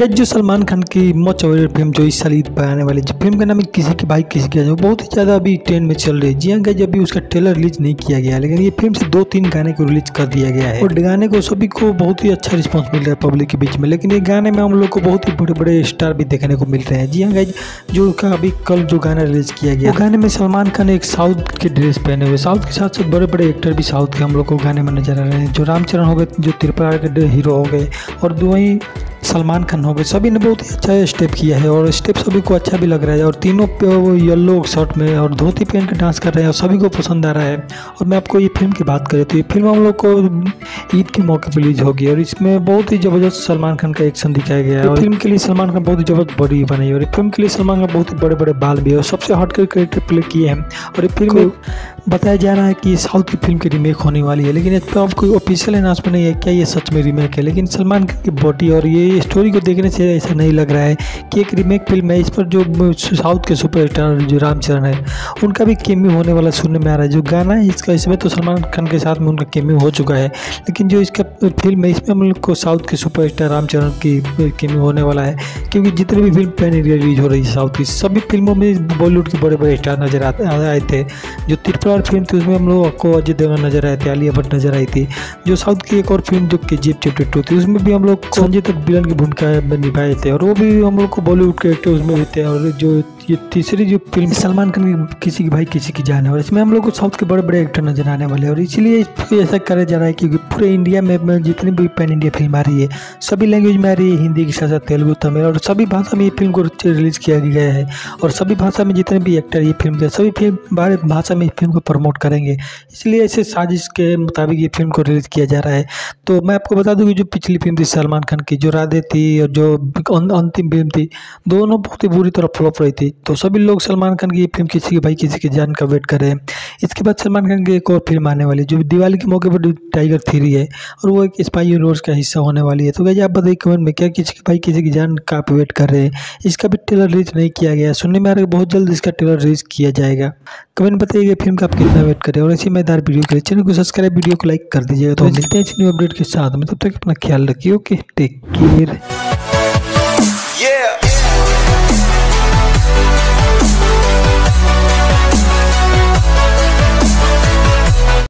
गज जो सलमान खान की मोस्ट अवेटेड फिल्म जो इस साल ईद पर आने वाली है, फिल्म का नाम है किसी के भाई किसी की जान, बहुत ही ज़्यादा अभी ट्रेंड में चल रही है। जी हाँ गज, अभी उसका ट्रेलर रिलीज नहीं किया गया, लेकिन ये फिल्म से 2-3 गाने को रिलीज कर दिया गया है और गाने को सभी को बहुत ही अच्छा रिस्पॉन्स मिल रहा है पब्लिक के बीच में। लेकिन ये गाने में हम लोग को बहुत ही बड़े बड़े स्टार भी देखने को मिल रहे हैं। जी हाँ गज, जो उसका अभी कल जो गाना रिलीज किया गया, गाने में सलमान खान एक साउथ के ड्रेस पहने हुए, साउथ के साथ साथ बड़े बड़े एक्टर भी साउथ के हम लोग को गाने में नजर आ रहे हैं। जो रामचरण हो गए, जो त्रिपुरा के हीरो हो गए और दो ही सलमान खान हो गए, सभी ने बहुत ही अच्छा स्टेप किया है और स्टेप सभी को अच्छा भी लग रहा है। और तीनों पे वो येलो शर्ट में और धोती पहन के डांस कर रहे हैं और सभी को पसंद आ रहा है। और मैं आपको ये फिल्म की बात करें तो ये फिल्म हम लोग को ईद के मौके पर रिलीज होगी और इसमें बहुत ही ज़बरदस्त सलमान खान का एक्शन दिखाया गया है। और फिल्म के लिए सलमान खान बहुत ही ज़बरदस्त बॉडी बनाई है और फिल्म के लिए सलमान खान बहुत ही बड़े बड़े बाल भी है और सबसे हटकर कैरेक्टर प्ले किए हैं। और ये फिल्म बताया जा रहा है कि साउथ की फिल्म की रीमेक होने वाली है, लेकिन इस पर अब कोई ऑफिशियल अनाउंसमेंट नहीं है क्या ये सच में रीमेक है। लेकिन सलमान खान की बॉडी और ये स्टोरी को देखने से ऐसा नहीं लग रहा है कि एक रीमेक फिल्म है। इस पर जो साउथ के सुपरस्टार जो राम चरण है, उनका भी केमियो होने वाला सुनने में आ रहा है। जो गाना है इसका, इसमें तो सलमान खान के साथ में उनका केमियो हो चुका है, लेकिन जो इसका फिल्म है इसमें हम लोग को साउथ के सुपरस्टार राम चरण की केमियो होने वाला है, क्योंकि जितनी भी फिल्म पैन इंडिया रिलीज हो रही है साउथ की, सभी फिल्मों में बॉलीवुड के बड़े बड़े स्टार नजर आए थे। जो त्रिपुरा फिल्म थी उसमें हम लोग को अजय देवगन नजर आए थे, आलिया भट्ट नजर आई थी। जो साउथ की एक और फिल्म जो KGF Chapter 2 थी, उसमें भी हम लोग संजय दत्त विलन की भूमिका निभाए थे और वो भी हम लोग को बॉलीवुड के एक्टर उसमें भी थे। और जो ये तीसरी जो फिल्म सलमान खान की किसी की भाई किसी की जान है, और इसमें हम लोग को साउथ के बड़े बड़े एक्टर नजर आने वाले हैं। और इसलिए ऐसा करा जा रहा है क्योंकि पूरे इंडिया में जितनी भी पैन इंडिया फिल्म आ रही है सभी लैंग्वेज में आ रही है, हिंदी के साथ साथ तेलुगु, तमिल और सभी भाषा में ये फिल्म को रिलीज़ किया गया है। और सभी भाषा में जितने भी एक्टर ये फिल्म के सभी फिल्म भारत भाषा में इस फिल्म को प्रमोट करेंगे, इसलिए ऐसे साजिश के मुताबिक ये फिल्म को रिलीज़ किया जा रहा है। तो मैं आपको बता दूँ कि जो पिछली फिल्म थी सलमान खान की, जो राधे थी, और जो अंतिम फिल्म थी, दोनों बहुत ही बुरी तरह फ्लॉप रही थी। तो सभी लोग सलमान खान की ये फिल्म किसी के भाई किसी की जान का वेट कर रहे हैं। इसके बाद सलमान खान की एक और फिल्म आने वाली है जो दिवाली के मौके पर Tiger 3 है, और वो एक स्पाई यूनिवर्स का हिस्सा होने वाली है। तो गाइस आप बताइए कमेंट में, क्या किसी के भाई किसी की जान का आप वेट कर रहे हैं? इसका भी ट्रेलर रिलीज नहीं किया गया, सुनने में आ रहा है बहुत जल्द इसका ट्रेलर रिलीज किया जाएगा। कमेंट बताइएगा फिल्म का आप कितना वेट करें और ऐसे मजेदार वीडियो के लिए चैनल को सब्सक्राइब, वीडियो को लाइक कर दीजिएगा। तो मिलते हैं इस न्यू अपडेट के साथ में, तब तक अपना ख्याल रखिए। Okay, take care.